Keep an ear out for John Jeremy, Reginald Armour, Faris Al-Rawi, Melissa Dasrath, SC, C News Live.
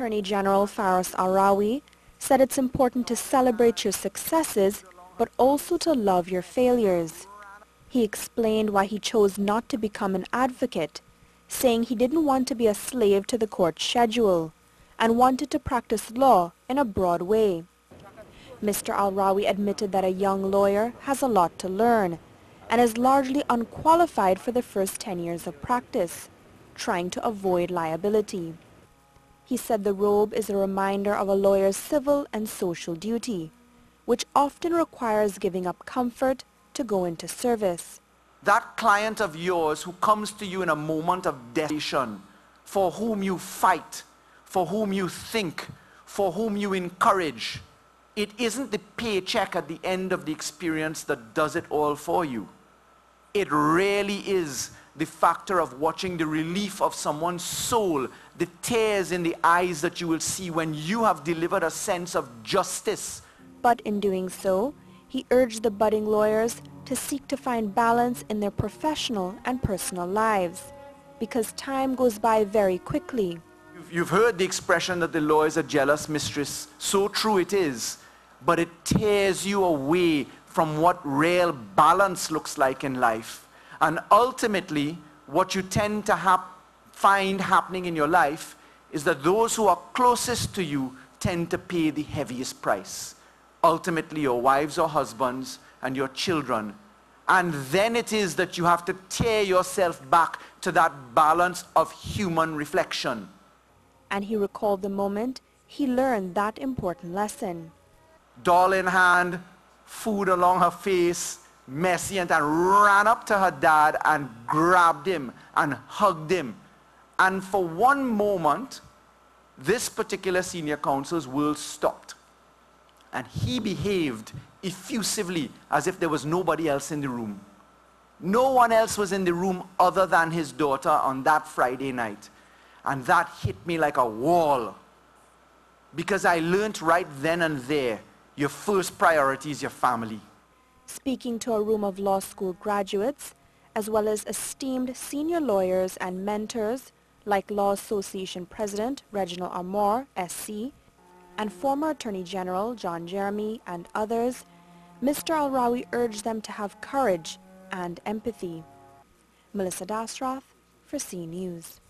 Attorney General Faris Al-Rawi said it's important to celebrate your successes but also to love your failures. He explained why he chose not to become an advocate, saying he didn't want to be a slave to the court schedule and wanted to practice law in a broad way. Mr. Al-Rawi admitted that a young lawyer has a lot to learn and is largely unqualified for the first 10 years of practice, trying to avoid liability. He said the robe is a reminder of a lawyer's civil and social duty, which often requires giving up comfort to go into service. That client of yours who comes to you in a moment of desperation, for whom you fight, for whom you think, for whom you encourage, it isn't the paycheck at the end of the experience that does it all for you. It really is the factor of watching the relief of someone's soul, the tears in the eyes that you will see when you have delivered a sense of justice. But in doing so, he urged the budding lawyers to seek to find balance in their professional and personal lives, because time goes by very quickly. You've heard the expression that the law is a jealous mistress. So true it is, but it tears you away from what real balance looks like in life. And ultimately, what you tend to find happening in your life is that those who are closest to you tend to pay the heaviest price. Ultimately, your wives or husbands and your children. And then it is that you have to tear yourself back to that balance of human reflection. And he recalled the moment he learned that important lesson. Doll in hand, food along her face, messy, and ran up to her dad and grabbed him and hugged him. And for one moment, this particular senior counsel's world stopped. And he behaved effusively as if there was nobody else in the room. No one else was in the room other than his daughter on that Friday night. And that hit me like a wall, because I learned right then and there, your first priority is your family. Speaking to a room of law school graduates, as well as esteemed senior lawyers and mentors like Law Association President Reginald Armour, SC, and former Attorney General John Jeremy and others, Mr. Al-Rawi urged them to have courage and empathy. Melissa Dasrath for C News.